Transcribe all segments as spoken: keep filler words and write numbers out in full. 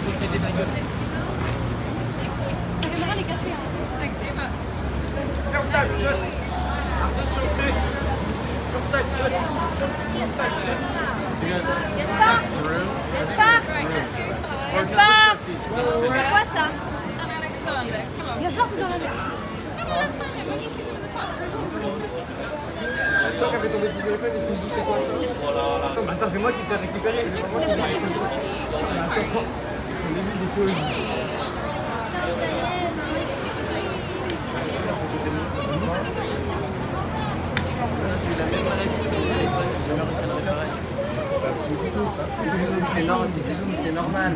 je vais péter ta gueule. Ta caméra elle est cassée hein. Avec ses mains. Ferme ta gueule. Arrête de chanter. Ferme ta gueule. Ferme ta gueule. Gaspard. Gaspard. Gaspard. C'est quoi ça? Alexander. Gaspard, tu dois revenir. Non mais laisse-moi, il y a Monique qui vient de faire. Gaspard avait tombé du téléphone et tu me dis c'est quoi ça? Attends, c'est moi qui t'ai récupéré. C'est normal.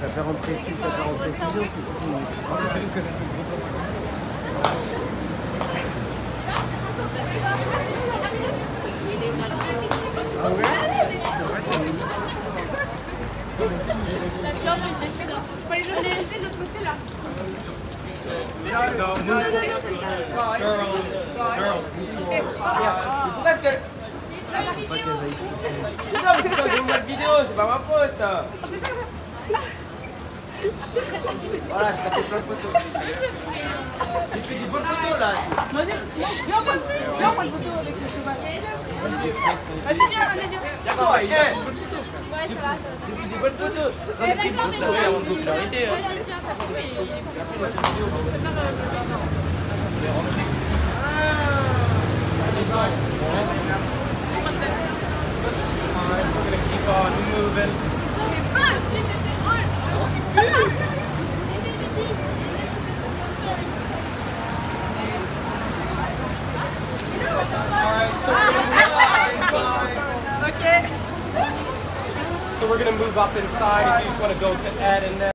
Ça fait rentrer ici, ça fait rentrer ici, voilà, je t'ai fait plein de photos. J'ai fait des bonnes photos là. Non, non, pas plus. Non, pas de photos avec le cheval. Vas-y, viens, allez, viens. D'accord, viens. J'ai fait des bonnes photos. Mais d'accord, mais tu vas arrêter. Moi, je tiens, t'as compris. On est rentré. Allez, Georges. On est nouvelle. Mais pas, c'est les okay. So we're going to move up inside if you just want to go to Ed and then